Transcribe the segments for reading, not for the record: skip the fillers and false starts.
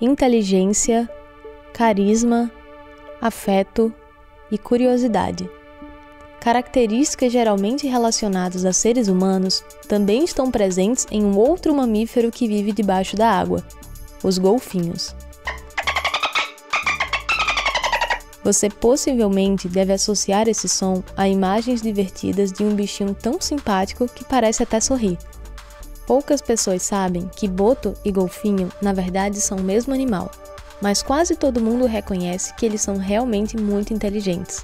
inteligência, carisma, afeto e curiosidade. Características geralmente relacionadas a seres humanos também estão presentes em um outro mamífero que vive debaixo da água, os golfinhos. Você possivelmente deve associar esse som a imagens divertidas de um bichinho tão simpático que parece até sorrir. Poucas pessoas sabem que boto e golfinho, na verdade, são o mesmo animal, mas quase todo mundo reconhece que eles são realmente muito inteligentes.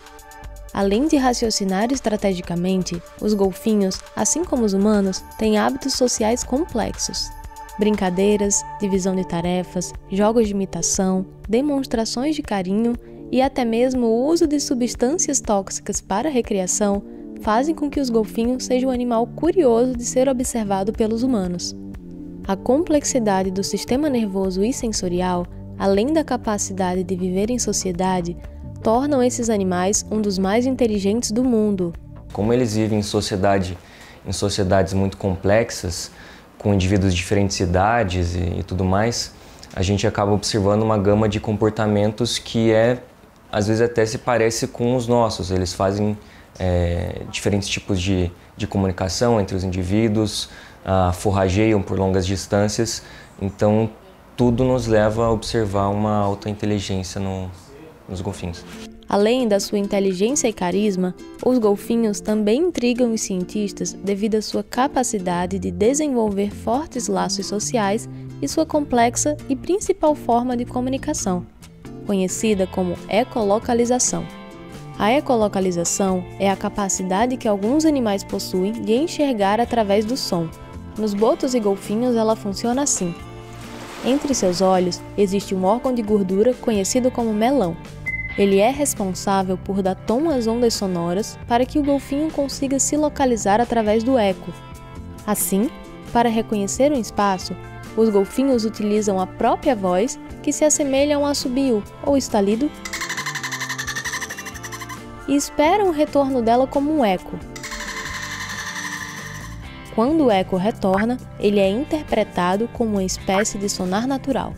Além de raciocinar estrategicamente, os golfinhos, assim como os humanos, têm hábitos sociais complexos. Brincadeiras, divisão de tarefas, jogos de imitação, demonstrações de carinho e até mesmo o uso de substâncias tóxicas para a recreação fazem com que os golfinhos sejam um animal curioso de ser observado pelos humanos. A complexidade do sistema nervoso e sensorial, além da capacidade de viver em sociedade, tornam esses animais um dos mais inteligentes do mundo. Como eles vivem em sociedades muito complexas, com indivíduos de diferentes idades e tudo mais, a gente acaba observando uma gama de comportamentos que às vezes até se parece com os nossos. Eles fazem diferentes tipos de comunicação entre os indivíduos, forrageiam por longas distâncias, então tudo nos leva a observar uma alta inteligência nos golfinhos. Além da sua inteligência e carisma, os golfinhos também intrigam os cientistas devido à sua capacidade de desenvolver fortes laços sociais e sua complexa e principal forma de comunicação, conhecida como ecolocalização. A ecolocalização é a capacidade que alguns animais possuem de enxergar através do som. Nos botos e golfinhos ela funciona assim. Entre seus olhos existe um órgão de gordura conhecido como melão. Ele é responsável por dar tom às ondas sonoras para que o golfinho consiga se localizar através do eco. Assim, para reconhecer um espaço, os golfinhos utilizam a própria voz, que se assemelha a um assobio ou estalido, e esperam o retorno dela como um eco. Quando o eco retorna, ele é interpretado como uma espécie de sonar natural,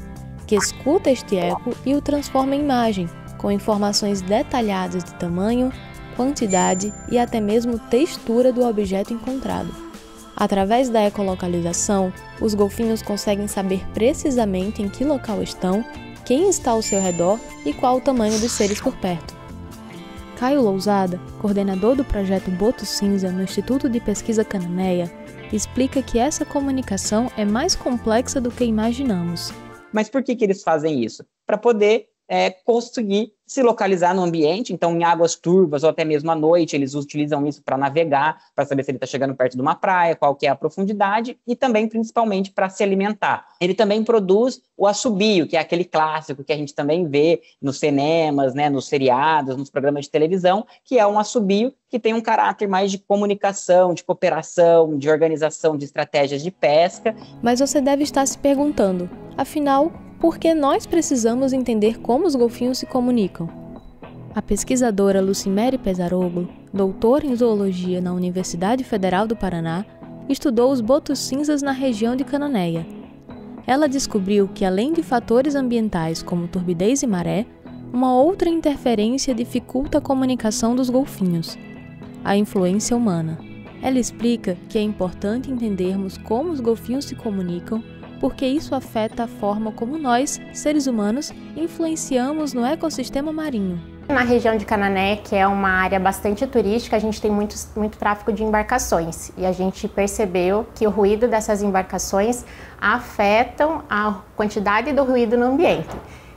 que escuta este eco e o transforma em imagem, com informações detalhadas de tamanho, quantidade e até mesmo textura do objeto encontrado. Através da ecolocalização, os golfinhos conseguem saber precisamente em que local estão, quem está ao seu redor e qual o tamanho dos seres por perto. Caio Lousada, coordenador do projeto Boto Cinza no Instituto de Pesquisa Cananeia, explica que essa comunicação é mais complexa do que imaginamos. Mas por que eles fazem isso? Para poder conseguir se localizar no ambiente, então em águas turvas ou até mesmo à noite, eles utilizam isso para navegar, para saber se ele está chegando perto de uma praia, qual que é a profundidade e também principalmente para se alimentar. Ele também produz o assobio, que é aquele clássico que a gente também vê nos cinemas, né, nos seriados, nos programas de televisão, que é um assobio que tem um caráter mais de comunicação, de cooperação, de organização de estratégias de pesca. Mas você deve estar se perguntando, afinal, porque nós precisamos entender como os golfinhos se comunicam. A pesquisadora Lucimere Pessaroglo, doutora em zoologia na Universidade Federal do Paraná, estudou os botos cinzas na região de Cananéia. Ela descobriu que, além de fatores ambientais como turbidez e maré, uma outra interferência dificulta a comunicação dos golfinhos: a influência humana. Ela explica que é importante entendermos como os golfinhos se comunicam porque isso afeta a forma como nós, seres humanos, influenciamos no ecossistema marinho. Na região de Cananéia, que é uma área bastante turística, a gente tem muito tráfego de embarcações e a gente percebeu que o ruído dessas embarcações afetam a quantidade do ruído no ambiente.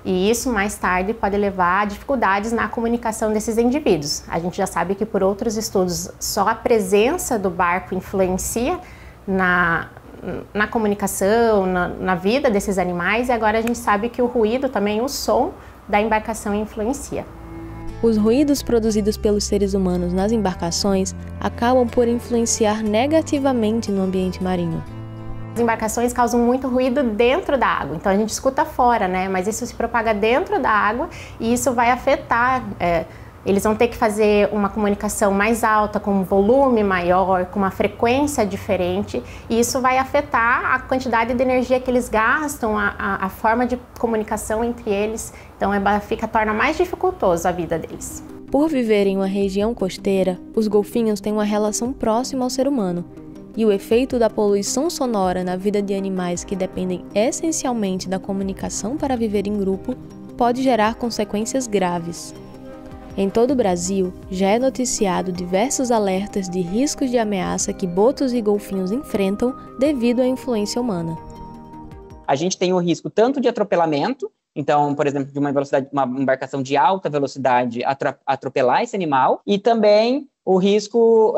E isso, mais tarde, pode levar a dificuldades na comunicação desses indivíduos. A gente já sabe que, por outros estudos, só a presença do barco influencia na comunicação, na vida desses animais, e agora a gente sabe que o ruído também, o som da embarcação influencia. Os ruídos produzidos pelos seres humanos nas embarcações acabam por influenciar negativamente no ambiente marinho. As embarcações causam muito ruído dentro da água, então a gente escuta fora, né? Mas isso se propaga dentro da água e isso vai afetar Eles vão ter que fazer uma comunicação mais alta, com um volume maior, com uma frequência diferente, e isso vai afetar a quantidade de energia que eles gastam, a forma de comunicação entre eles. Então torna mais dificultoso a vida deles. Por viver em uma região costeira, os golfinhos têm uma relação próxima ao ser humano, e o efeito da poluição sonora na vida de animais que dependem essencialmente da comunicação para viver em grupo pode gerar consequências graves. Em todo o Brasil, já é noticiado diversos alertas de riscos de ameaça que botos e golfinhos enfrentam devido à influência humana. A gente tem o risco tanto de atropelamento, então, por exemplo, de uma embarcação de alta velocidade atropelar esse animal, e também o risco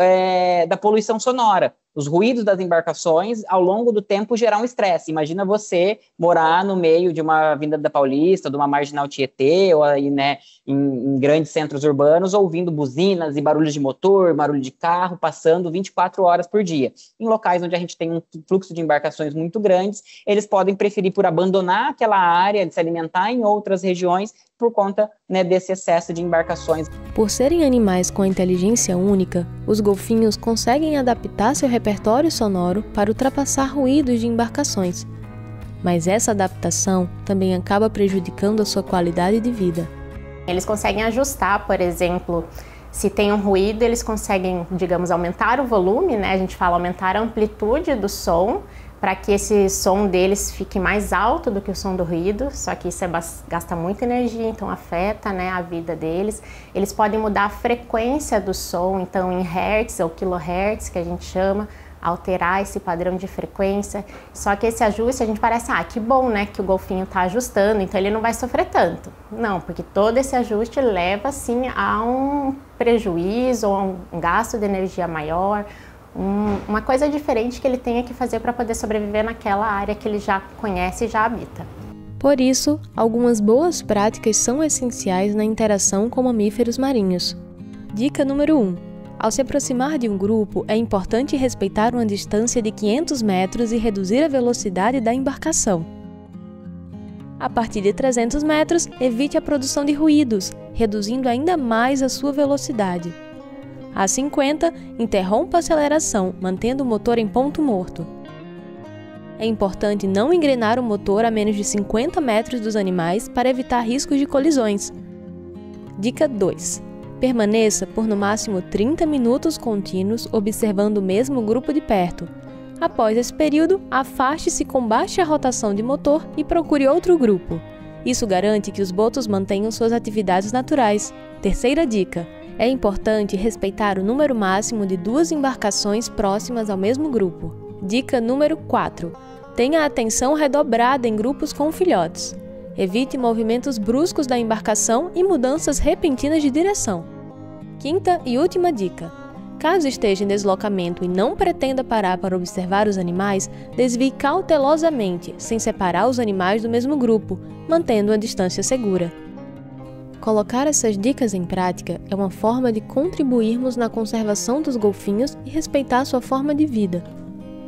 da poluição sonora. Os ruídos das embarcações, ao longo do tempo, geram um estresse. Imagina você morar no meio de uma Avenida da Paulista, de uma Marginal Tietê, ou aí, né, em grandes centros urbanos, ouvindo buzinas e barulhos de motor, barulho de carro, passando 24 horas por dia. Em locais onde a gente tem um fluxo de embarcações muito grandes, eles podem preferir por abandonar aquela área, de se alimentar em outras regiões, por conta, né, desse excesso de embarcações. Por serem animais com inteligência única, os golfinhos conseguem adaptar seu repertório sonoro para ultrapassar ruídos de embarcações. Mas essa adaptação também acaba prejudicando a sua qualidade de vida. Eles conseguem ajustar, por exemplo, se tem um ruído, eles conseguem, digamos, aumentar o volume, né? A gente fala aumentar a amplitude do som, para que esse som deles fique mais alto do que o som do ruído, só que isso gasta muita energia, então afeta, né, a vida deles. Eles podem mudar a frequência do som, então em hertz ou kilohertz, que a gente chama, alterar esse padrão de frequência. Só que esse ajuste, a gente parece, ah, que bom, né, que o golfinho está ajustando, então ele não vai sofrer tanto. Não, porque todo esse ajuste leva, sim, a um prejuízo, a um gasto de energia maior, uma coisa diferente que ele tenha que fazer para poder sobreviver naquela área que ele já conhece e já habita. Por isso, algumas boas práticas são essenciais na interação com mamíferos marinhos. Dica número 1. Ao se aproximar de um grupo, é importante respeitar uma distância de 500 metros e reduzir a velocidade da embarcação. A partir de 300 metros, evite a produção de ruídos, reduzindo ainda mais a sua velocidade. A 50, interrompa a aceleração, mantendo o motor em ponto morto. É importante não engrenar o motor a menos de 50 metros dos animais para evitar riscos de colisões. Dica 2. Permaneça por no máximo 30 minutos contínuos observando o mesmo grupo de perto. Após esse período, afaste-se com baixa rotação de motor e procure outro grupo. Isso garante que os botos mantenham suas atividades naturais. Terceira dica. É importante respeitar o número máximo de 2 embarcações próximas ao mesmo grupo. Dica número 4. Tenha atenção redobrada em grupos com filhotes. Evite movimentos bruscos da embarcação e mudanças repentinas de direção. Quinta e última dica. Caso esteja em deslocamento e não pretenda parar para observar os animais, desvie cautelosamente, sem separar os animais do mesmo grupo, mantendo a distância segura. Colocar essas dicas em prática é uma forma de contribuirmos na conservação dos golfinhos e respeitar sua forma de vida,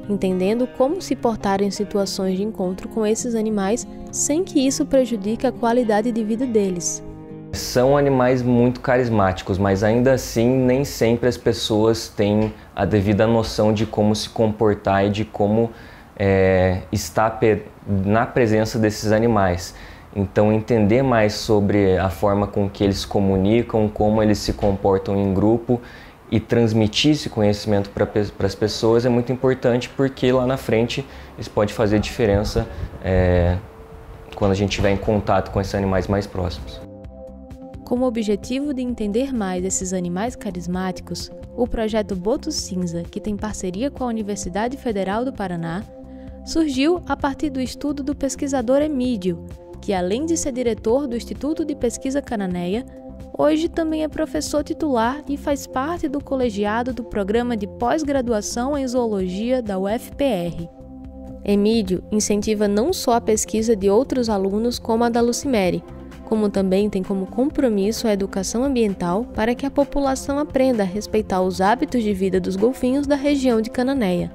entendendo como se portar em situações de encontro com esses animais sem que isso prejudique a qualidade de vida deles. São animais muito carismáticos, mas ainda assim nem sempre as pessoas têm a devida noção de como se comportar e de como estar na presença desses animais. Então, entender mais sobre a forma com que eles comunicam, como eles se comportam em grupo e transmitir esse conhecimento para as pessoas é muito importante, porque lá na frente isso pode fazer diferença quando a gente estiver em contato com esses animais mais próximos. Como objetivo de entender mais esses animais carismáticos, o projeto Boto Cinza, que tem parceria com a Universidade Federal do Paraná, surgiu a partir do estudo do pesquisador Emídio, que além de ser diretor do Instituto de Pesquisa Cananeia, hoje também é professor titular e faz parte do colegiado do Programa de Pós-Graduação em Zoologia da UFPR. Emídio incentiva não só a pesquisa de outros alunos como a da Lucimere, como também tem como compromisso a educação ambiental para que a população aprenda a respeitar os hábitos de vida dos golfinhos da região de Cananéia.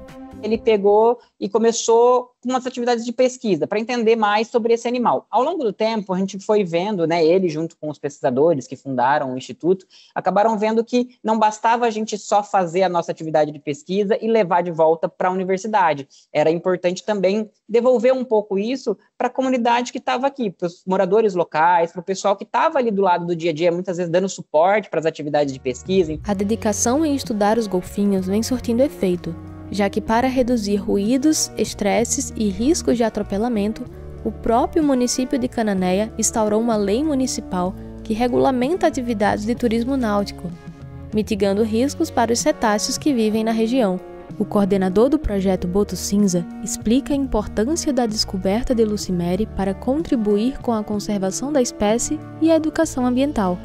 ele pegou e começou com umas atividades de pesquisa para entender mais sobre esse animal. Ao longo do tempo, a gente foi vendo, né, ele junto com os pesquisadores que fundaram o Instituto, acabaram vendo que não bastava a gente só fazer a nossa atividade de pesquisa e levar de volta para a universidade. Era importante também devolver um pouco isso para a comunidade que estava aqui, para os moradores locais, para o pessoal que estava ali do lado do dia a dia, muitas vezes dando suporte para as atividades de pesquisa. A dedicação em estudar os golfinhos vem surtindo efeito, já que para reduzir ruídos, estresses e riscos de atropelamento, o próprio município de Cananéia instaurou uma lei municipal que regulamenta atividades de turismo náutico, mitigando riscos para os cetáceos que vivem na região. O coordenador do projeto Boto Cinza explica a importância da descoberta de Lucimere para contribuir com a conservação da espécie e a educação ambiental.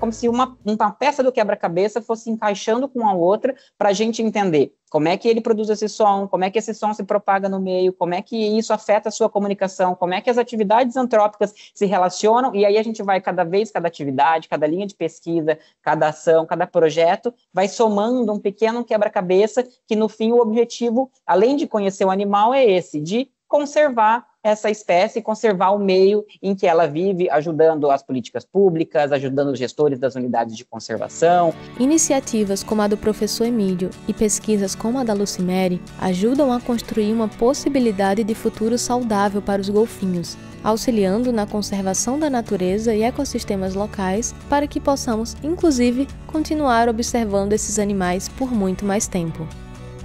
Como se uma peça do quebra-cabeça fosse encaixando com a outra para a gente entender como é que ele produz esse som, como é que esse som se propaga no meio, como é que isso afeta a sua comunicação, como é que as atividades antrópicas se relacionam, e aí a gente vai cada vez, cada atividade, cada linha de pesquisa, cada ação, cada projeto, vai somando um pequeno quebra-cabeça que no fim o objetivo, além de conhecer o animal, é esse, de conservar essa espécie, conservar o meio em que ela vive, ajudando as políticas públicas, ajudando os gestores das unidades de conservação. Iniciativas como a do professor Emídio e pesquisas como a da Lucimere ajudam a construir uma possibilidade de futuro saudável para os golfinhos, auxiliando na conservação da natureza e ecossistemas locais para que possamos, inclusive, continuar observando esses animais por muito mais tempo.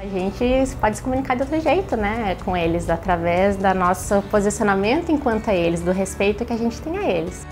A gente pode se comunicar de outro jeito, né, com eles, através do nosso posicionamento enquanto a eles, do respeito que a gente tem a eles.